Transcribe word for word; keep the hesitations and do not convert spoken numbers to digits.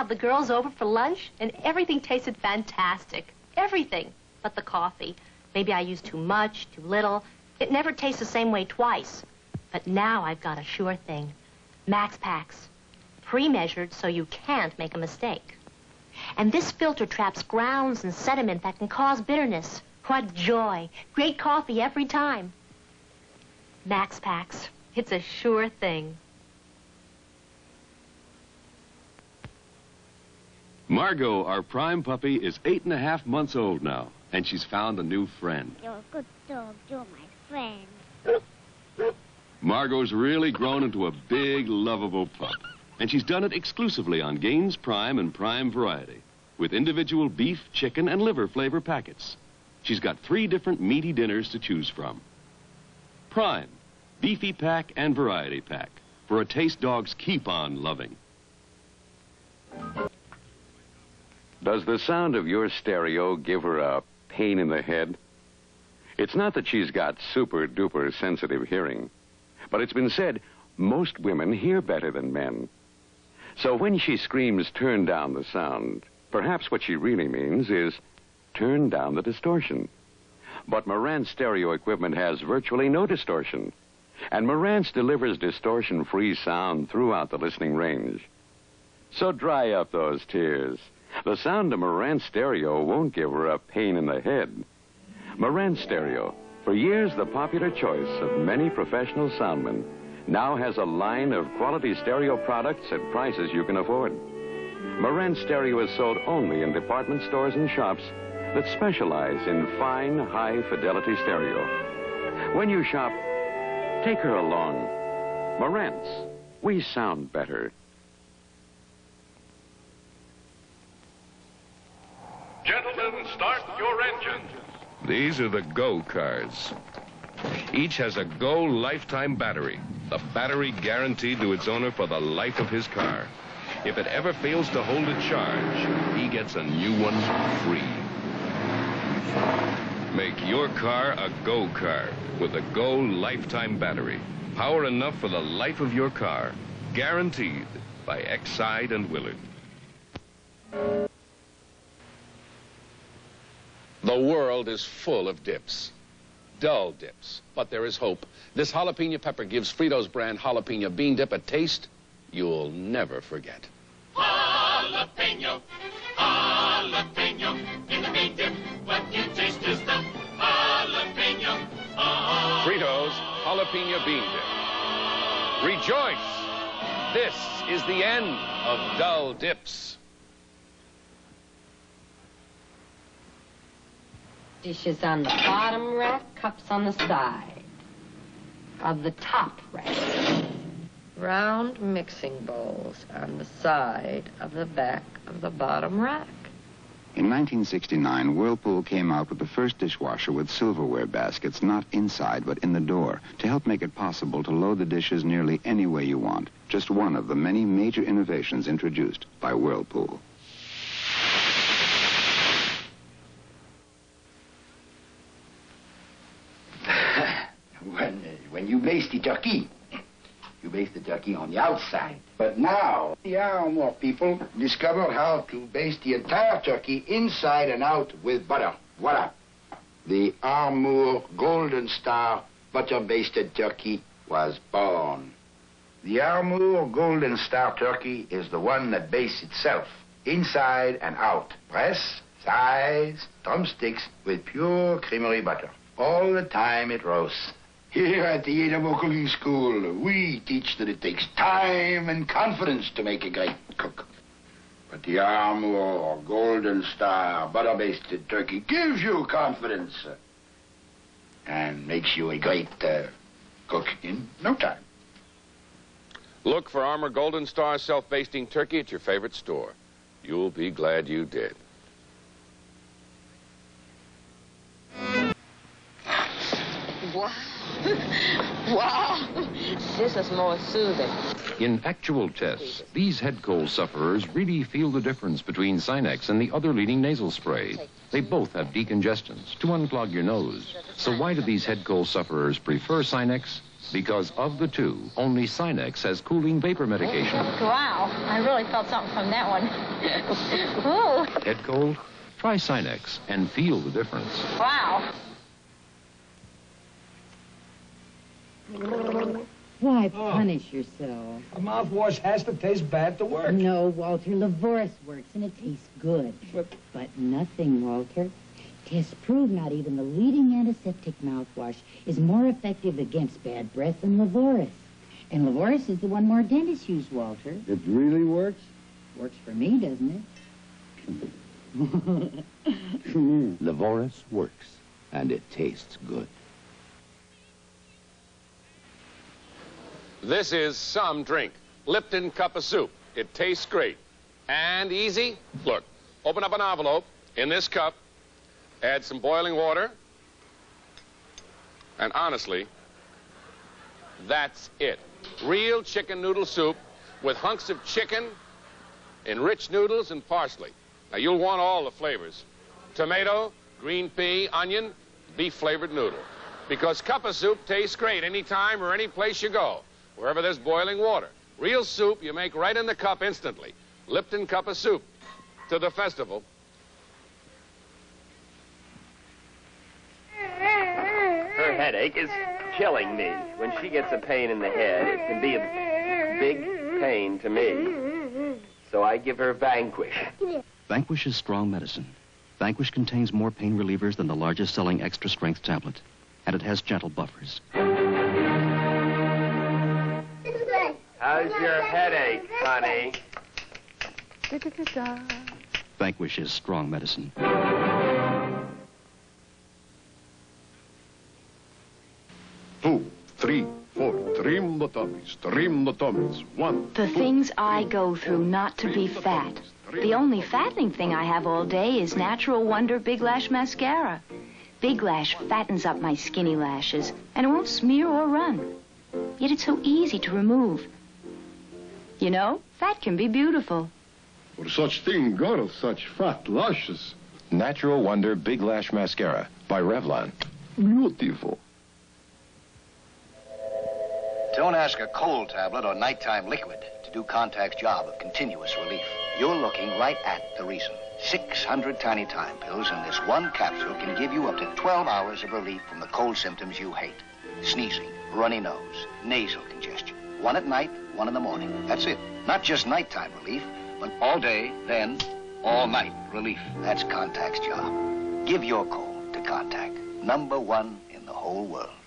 had the girls over for lunch, and everything tasted fantastic. Everything but the coffee. Maybe I used too much, too little. It never tastes the same way twice. But now I've got a sure thing. Max Pax. Pre-measured so you can't make a mistake. And this filter traps grounds and sediment that can cause bitterness. What joy. Great coffee every time. Max Pax. It's a sure thing. Margot, our prime puppy, is eight and a half months old now, and she's found a new friend. You're a good dog. You're my friend. Margot's really grown into a big, lovable pup, and she's done it exclusively on Gaines Prime and Prime Variety, with individual beef, chicken, and liver flavor packets. She's got three different meaty dinners to choose from. Prime, Beefy Pack and Variety Pack, for a taste dogs keep on loving. Does the sound of your stereo give her a pain in the head? It's not that she's got super-duper sensitive hearing, but it's been said most women hear better than men. So when she screams, "Turn down the sound," perhaps what she really means is, turn down the distortion. But Marantz stereo equipment has virtually no distortion, and Marantz delivers distortion-free sound throughout the listening range. So dry up those tears. The sound of Marantz stereo won't give her a pain in the head. Marantz stereo, for years the popular choice of many professional soundmen, now has a line of quality stereo products at prices you can afford. Marantz stereo is sold only in department stores and shops that specialize in fine, high-fidelity stereo. When you shop, take her along. Marantz, we sound better. Gentlemen, start your engines. These are the Go cars. Each has a Go lifetime battery, a battery guaranteed to its owner for the life of his car. If it ever fails to hold a charge, he gets a new one free. Make your car a Go car with a Go lifetime battery. Power enough for the life of your car, guaranteed by Exide and Willard. The world is full of dips, dull dips, but there is hope. This jalapeno pepper gives Fritos brand jalapeno bean dip a taste you'll never forget. Jalapeno, jalapeno, in the bean dip, what you taste is the jalapeno. jalapeno. Fritos jalapeno bean dip. Rejoice! This is the end of dull dips. Dishes on the bottom rack, cups on the side of the top rack. Round mixing bowls on the side of the back of the bottom rack. In nineteen sixty-nine, Whirlpool came out with the first dishwasher with silverware baskets, not inside but in the door, to help make it possible to load the dishes nearly any way you want. Just one of the many major innovations introduced by Whirlpool. When you baste the turkey, you baste the turkey on the outside. But now, yeah, more people discover how to baste the entire turkey inside and out with butter. Voila. The Armour Golden Star butter-basted turkey was born. The Armour Golden Star turkey is the one that bastes itself, inside and out. Breasts, thighs, drumsticks, with pure creamery butter. All the time it roasts. Here at the Idaho Cooking School, we teach that it takes time and confidence to make a great cook. But the Armour or Golden Star butter-basted turkey gives you confidence and makes you a great uh, cook in no time. Look for Armour Golden Star self-basting turkey at your favorite store. You'll be glad you did. Wow. Wow. This is more soothing. In actual tests, these head cold sufferers really feel the difference between Sinex and the other leading nasal spray. They both have decongestants to unclog your nose. So why do these head cold sufferers prefer Sinex? because of the two, only Sinex has cooling vapor medication. Wow, I really felt something from that one. Ooh. Head cold? Try Sinex and feel the difference. Wow. Why punish oh. yourself? A mouthwash has to taste bad to work. No, Walter, Lavoris works and it tastes good. But, but nothing, Walter. Tests prove not even the leading antiseptic mouthwash is more effective against bad breath than Lavoris. And Lavoris is the one more dentists use, Walter. It really works? Works for me, doesn't it? Lavoris works, and it tastes good. This is some drink. Lipton Cup of Soup. It tastes great. And easy. Look, open up an envelope in this cup. Add some boiling water, and honestly, that's it. Real chicken noodle soup with hunks of chicken, enriched noodles, and parsley. Now, you'll want all the flavors. Tomato, green pea, onion, beef-flavored noodle. Because cup of soup tastes great any time or any place you go, wherever there's boiling water. Real soup you make right in the cup instantly. Lipton Cup of Soup. To the festival. Her headache is killing me. When she gets a pain in the head, it can be a big pain to me. So I give her Vanquish. Vanquish is strong medicine. Vanquish contains more pain relievers than the largest selling extra strength tablet. And it has gentle buffers. How's your headache, honey? Vanquish is strong medicine. The tummies, the tummies. One, the two, things I go through not to be fat. The only fattening thing I have all day is Natural Wonder Big Lash Mascara. Big Lash fattens up my skinny lashes, and it won't smear or run. Yet it's so easy to remove. You know, fat can be beautiful. For such thing, girl, such fat lashes. Natural Wonder Big Lash Mascara by Revlon. Beautiful. Don't ask a cold tablet or nighttime liquid to do Contac's job of continuous relief. You're looking right at the reason. six hundred tiny time pills in this one capsule can give you up to twelve hours of relief from the cold symptoms you hate. Sneezing, runny nose, nasal congestion. One at night, one in the morning. That's it. Not just nighttime relief, but all day, then all night relief. That's Contac's job. Give your cold to Contac, number one in the whole world.